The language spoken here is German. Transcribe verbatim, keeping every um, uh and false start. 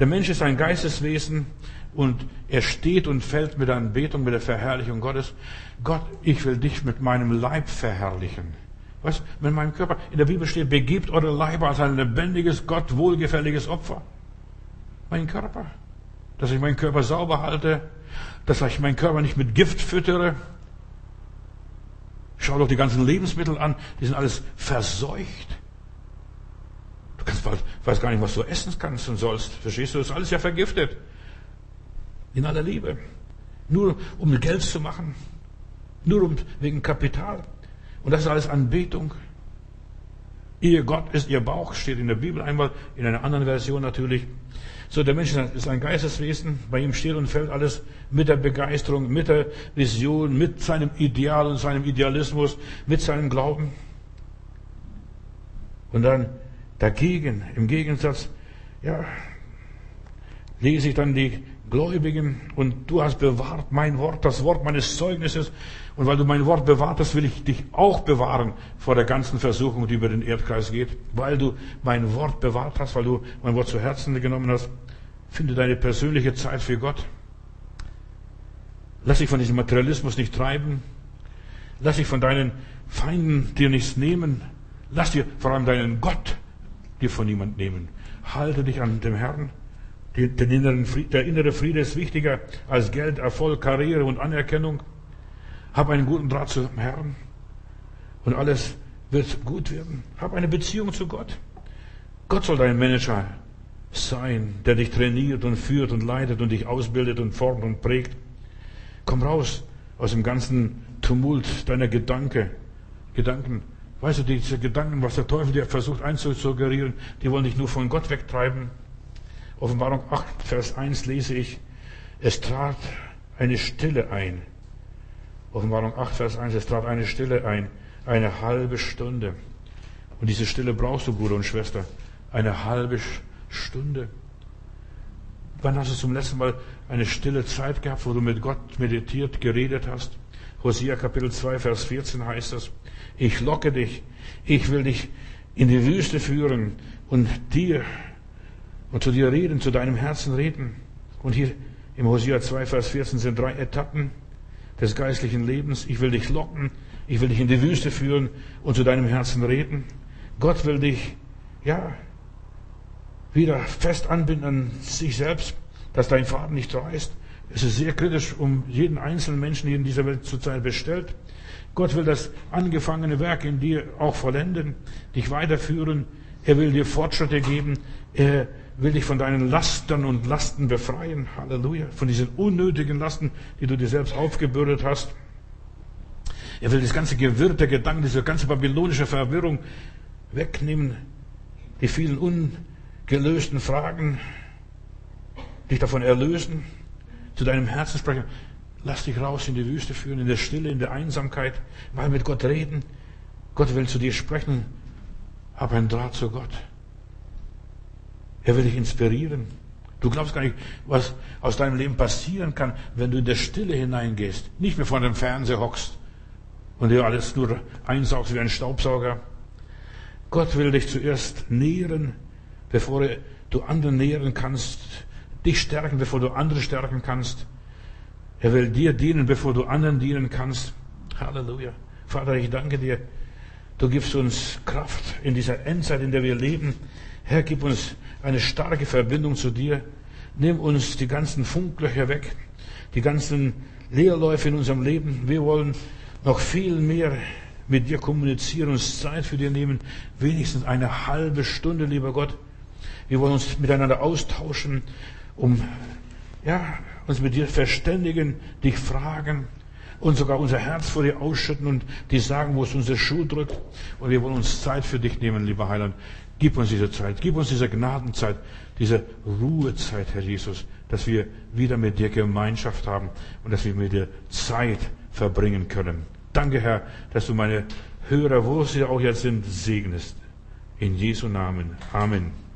Der Mensch ist ein Geisteswesen und er steht und fällt mit der Anbetung, mit der Verherrlichung Gottes. Gott, ich will dich mit meinem Leib verherrlichen. Was? Mit meinem Körper. In der Bibel steht, begebt eure Leiber als ein lebendiges, Gott wohlgefälliges Opfer. Mein Körper. Dass ich meinen Körper sauber halte. Dass ich meinen Körper nicht mit Gift füttere. Schau doch die ganzen Lebensmittel an. Die sind alles verseucht. Du kannst, weißt gar nicht, was du essen kannst und sollst. Verstehst du? Das ist alles ja vergiftet. In aller Liebe. Nur um Geld zu machen. Nur um, wegen Kapital. Und das ist alles Anbetung. Ihr Gott ist ihr Bauch, steht in der Bibel einmal, in einer anderen Version natürlich. So, der Mensch ist ein Geisteswesen, bei ihm steht und fällt alles mit der Begeisterung, mit der Vision, mit seinem Ideal und seinem Idealismus, mit seinem Glauben. Und dann dagegen, im Gegensatz, ja, lese ich dann die Gläubigen, und du hast bewahrt mein Wort, das Wort meines Zeugnisses, und weil du mein Wort bewahrt hast, will ich dich auch bewahren vor der ganzen Versuchung, die über den Erdkreis geht, weil du mein Wort bewahrt hast, weil du mein Wort zu Herzen genommen hast. Finde deine persönliche Zeit für Gott. Lass dich von diesem Materialismus nicht treiben. Lass dich von deinen Feinden dir nichts nehmen. Lass dir vor allem deinen Gott dir von niemand nehmen. Halte dich an dem Herrn. Den inneren Frieden, der innere Friede ist wichtiger als Geld, Erfolg, Karriere und Anerkennung. Hab einen guten Draht zum Herrn und alles wird gut werden. Hab eine Beziehung zu Gott. Gott soll dein Manager sein, der dich trainiert und führt und leitet und dich ausbildet und formt und prägt. Komm raus aus dem ganzen Tumult deiner Gedanken. Gedanken. Weißt du, diese Gedanken, was der Teufel dir versucht einzusuggerieren, die wollen dich nur von Gott wegtreiben. Offenbarung acht, Vers eins lese ich, es trat eine Stille ein. Offenbarung acht, Vers eins, es trat eine Stille ein, eine halbe Stunde. Und diese Stille brauchst du, Bruder und Schwester, eine halbe Stunde. Wann hast du zum letzten Mal eine stille Zeit gehabt, wo du mit Gott meditiert, geredet hast? Hosea Kapitel zwei, Vers vierzehn heißt es, ich locke dich, ich will dich in die Wüste führen und dir und zu dir reden, zu deinem Herzen reden. Und hier im Hosea zwei, Vers vierzehn sind drei Etappen des geistlichen Lebens. Ich will dich locken, ich will dich in die Wüste führen und zu deinem Herzen reden. Gott will dich, ja, wieder fest anbinden an sich selbst, dass dein Faden nicht reißt. Es ist sehr kritisch um jeden einzelnen Menschen hier in dieser Welt zurzeit bestellt. Gott will das angefangene Werk in dir auch vollenden, dich weiterführen. Er will dir Fortschritte geben. Er will dich von deinen Lastern und Lasten befreien. Halleluja. Von diesen unnötigen Lasten, die du dir selbst aufgebürdet hast. Er will das ganze Gewirr der Gedanken, diese ganze babylonische Verwirrung wegnehmen. Die vielen ungelösten Fragen, dich davon erlösen, zu deinem Herzen sprechen. Lass dich raus in die Wüste führen, in der Stille, in der Einsamkeit. Mal mit Gott reden. Gott will zu dir sprechen. Hab einen Draht zu Gott. Er will dich inspirieren. Du glaubst gar nicht, was aus deinem Leben passieren kann, wenn du in der Stille hineingehst. Nicht mehr vor dem Fernseher hockst und dir alles nur einsaugst wie ein Staubsauger. Gott will dich zuerst nähren, bevor du anderen nähren kannst. Dich stärken, bevor du andere stärken kannst. Er will dir dienen, bevor du anderen dienen kannst. Halleluja. Vater, ich danke dir. Du gibst uns Kraft in dieser Endzeit, in der wir leben. Herr, gib uns eine starke Verbindung zu dir. Nimm uns die ganzen Funklöcher weg, die ganzen Leerläufe in unserem Leben. Wir wollen noch viel mehr mit dir kommunizieren, uns Zeit für dir nehmen. Wenigstens eine halbe Stunde, lieber Gott. Wir wollen uns miteinander austauschen, um ja, uns mit dir verständigen, dich fragen. Und sogar unser Herz vor dir ausschütten und dir sagen, wo es unsere Schuhe drückt. Und wir wollen uns Zeit für dich nehmen, lieber Heiland. Gib uns diese Zeit, gib uns diese Gnadenzeit, diese Ruhezeit, Herr Jesus, dass wir wieder mit dir Gemeinschaft haben und dass wir mit dir Zeit verbringen können. Danke, Herr, dass du meine Hörer, wo sie auch jetzt sind, segnest. In Jesu Namen. Amen.